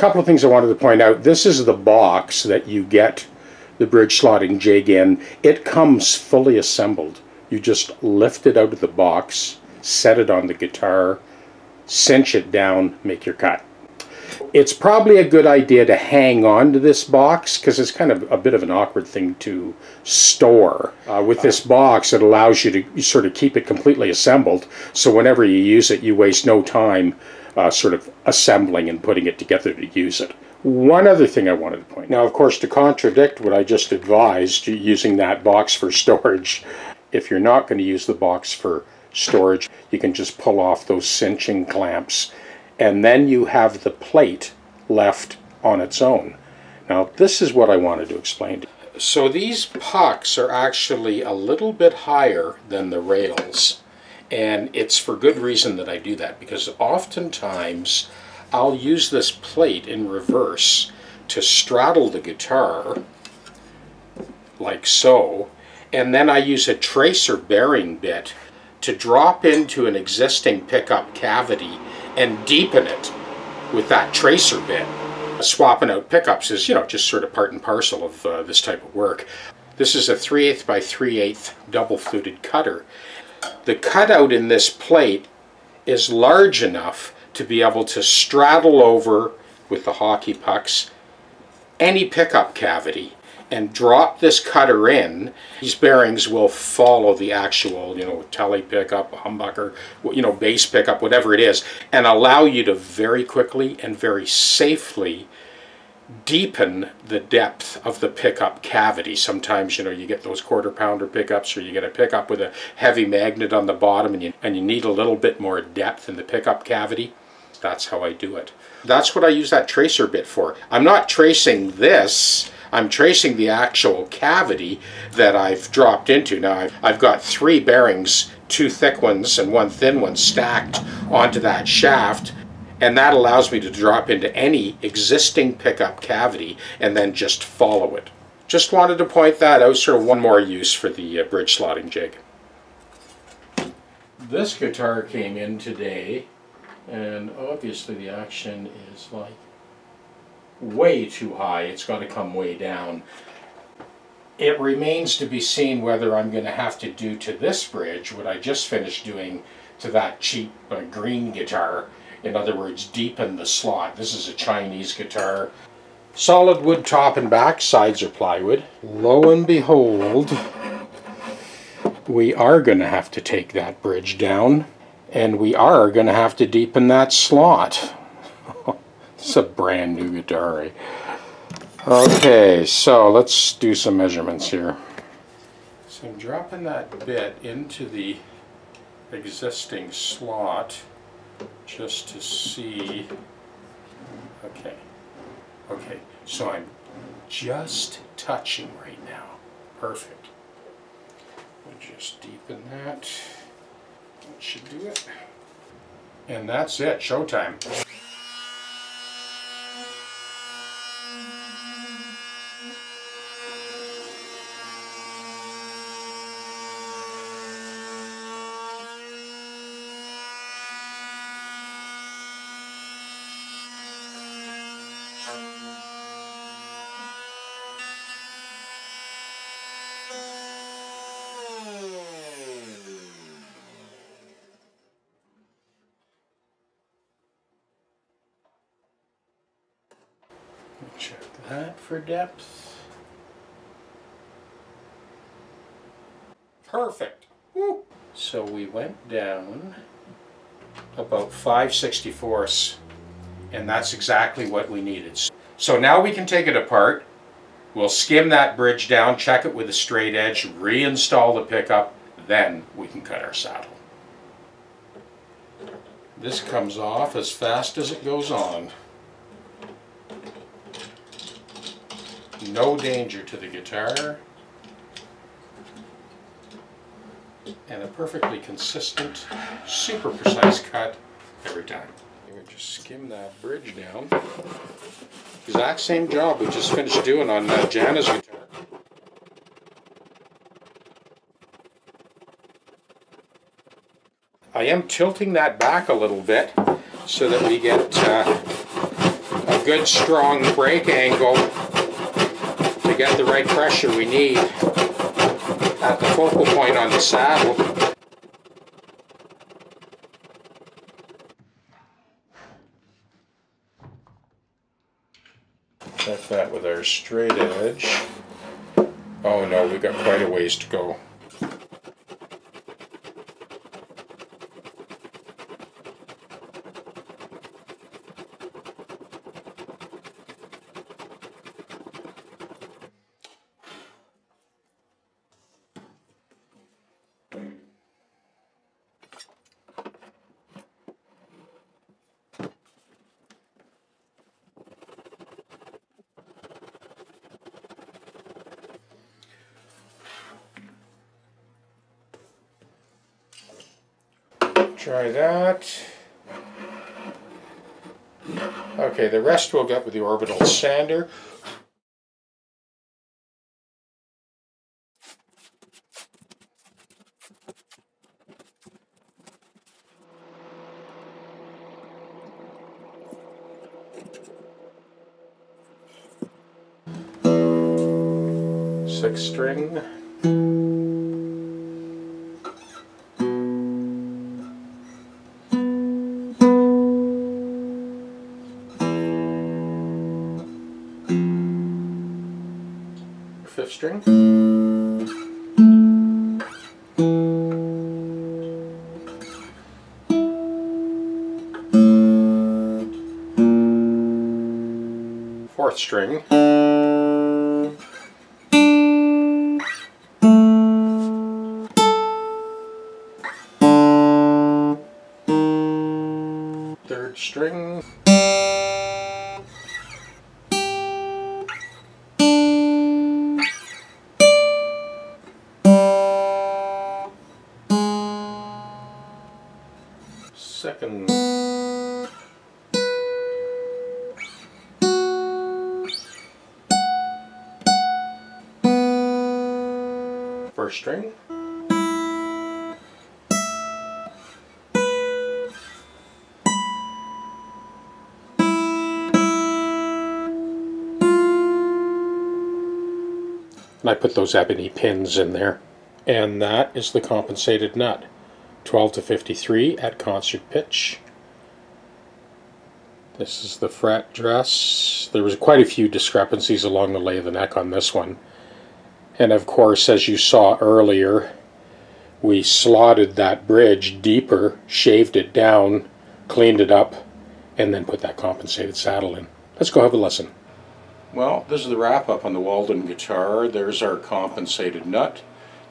couple of things I wanted to point out. This is the box that you get the bridge slotting jig in. It comes fully assembled. You just lift it out of the box, set it on the guitar, cinch it down, make your cut. It's probably a good idea to hang on to this box because it's kind of a bit of an awkward thing to store. With this box, it allows you to sort of keep it completely assembled, so whenever you use it, you waste no time sort of assembling and putting it together to use it. One other thing I wanted to point out. Now, of course, to contradict what I just advised, using that box for storage, if you're not going to use the box for storage, you can just pull off those cinching clamps, and then you have the plate left on its own. Now, this is what I wanted to explain to you. So these pucks are actually a little bit higher than the rails, and it's for good reason that I do that, because oftentimes I'll use this plate in reverse to straddle the guitar, like so, and then I use a tracer bearing bit to drop into an existing pickup cavity and deepen it with that tracer bit. Swapping out pickups is, you know, just sort of part and parcel of this type of work. This is a 3/8 by 3/8 double fluted cutter. The cutout in this plate is large enough to be able to straddle over with the hockey pucks any pickup cavity and drop this cutter in. These bearings will follow the actual, you know, telly pickup, humbucker, you know, bass pickup, whatever it is, and allow you to very quickly and very safely deepen the depth of the pickup cavity. Sometimes, you know, you get those quarter pounder pickups, or you get a pickup with a heavy magnet on the bottom, and you need a little bit more depth in the pickup cavity. That's how I do it. That's what I use that tracer bit for. I'm not tracing this. I'm tracing the actual cavity that I've dropped into. Now, I've got three bearings, two thick ones and one thin one, stacked onto that shaft, and that allows me to drop into any existing pickup cavity and then just follow it. Just wanted to point that out, sort of one more use for the bridge slotting jig. This guitar came in today, and obviously the action is like way too high. It's got to come way down. It remains to be seen whether I'm going to have to do to this bridge what I just finished doing to that cheap green guitar. In other words, deepen the slot. This is a Chinese guitar. Solid wood top and back, sides are plywood. Lo and behold, we are going to have to take that bridge down, and we are going to have to deepen that slot. It's a brand new guitar. Okay, so let's do some measurements here. So I'm dropping that bit into the existing slot just to see. Okay, okay, so I'm just touching right now. Perfect. We'll just deepen that. That should do it. And that's it, showtime. Check that for depth. Perfect. Woo. So we went down about 5/64ths, and that's exactly what we needed. So now we can take it apart. We'll skim that bridge down, check it with a straight edge, reinstall the pickup, then we can cut our saddle. This comes off as fast as it goes on. No danger to the guitar, and a perfectly consistent, super precise cut every time. I'm going to just skim that bridge down. Exact same job we just finished doing on Jana's guitar. I am tilting that back a little bit so that we get a good strong brake angle to get the right pressure we need at the focal point on the saddle. Check that with our straight edge. Oh no, we've got quite a ways to go. Try that. Okay, the rest we'll get with the orbital sander. Sixth string. Fifth string. Fourth string. Third string. Second, first string, and I put those ebony pins in there, and that is the compensated nut. 12-53 at concert pitch. This is the fret dress. There was quite a few discrepancies along the lay of the neck on this one. And of course, as you saw earlier, we slotted that bridge deeper, shaved it down, cleaned it up, and then put that compensated saddle in. Let's go have a lesson. Well, this is the wrap-up on the Walden guitar. There's our compensated nut.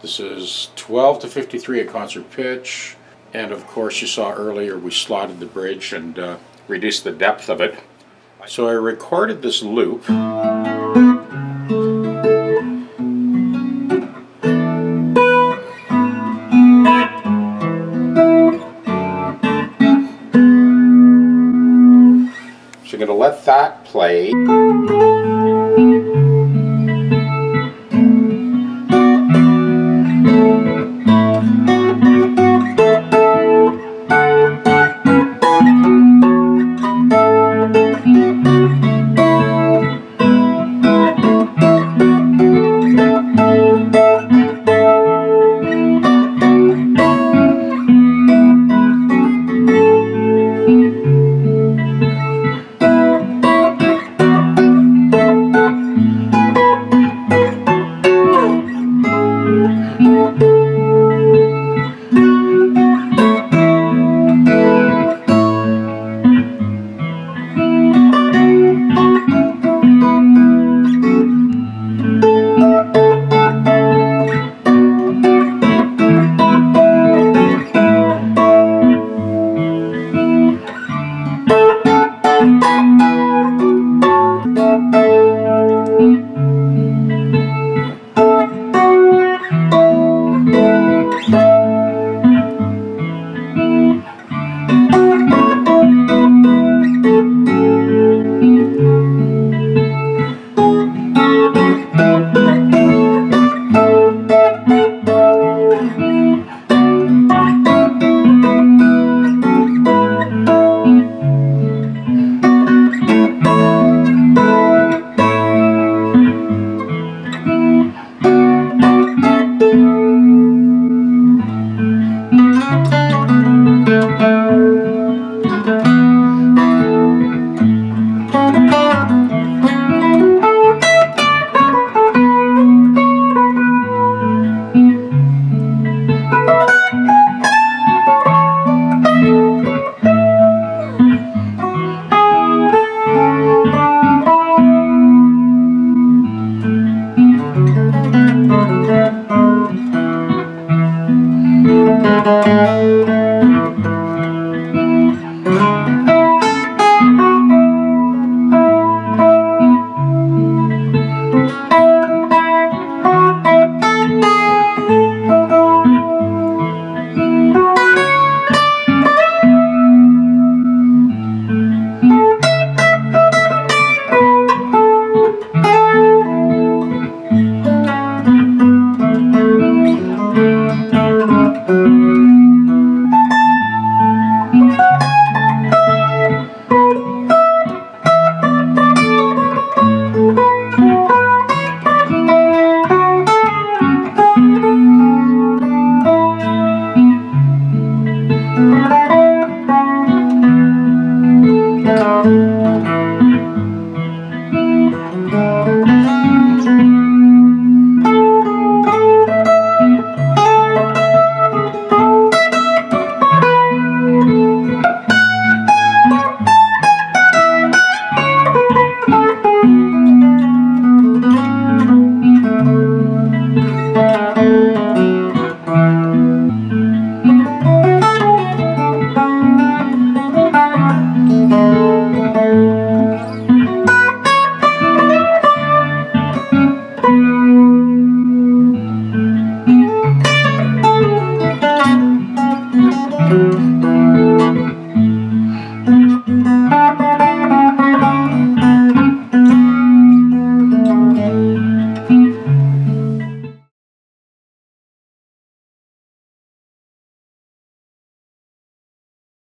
This is 12-53 at concert pitch, and of course you saw earlier we slotted the bridge and reduced the depth of it. So I recorded this loop, so I'm going to let that play.